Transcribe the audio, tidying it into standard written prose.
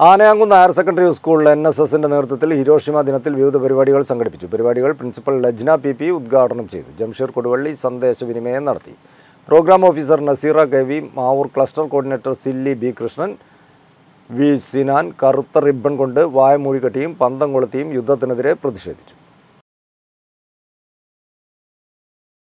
Anayamkunnu Higher Secondary School, NSS in the Nerthil, Hiroshima Day, the Perivadigal Sangapichu, Perivadigal Principal Lajna PP, Udgarnam Chief, Jamsher Kodavalli, Sunday Suvinime and Narthi. Program Officer Nasira Gavi, our Cluster Coordinator Silly B. Krishnan, V. Sinan, Karutta Ribbon Konde, Y. Murika team, Pandangola team, Yudathanadre, Pradeshadichu.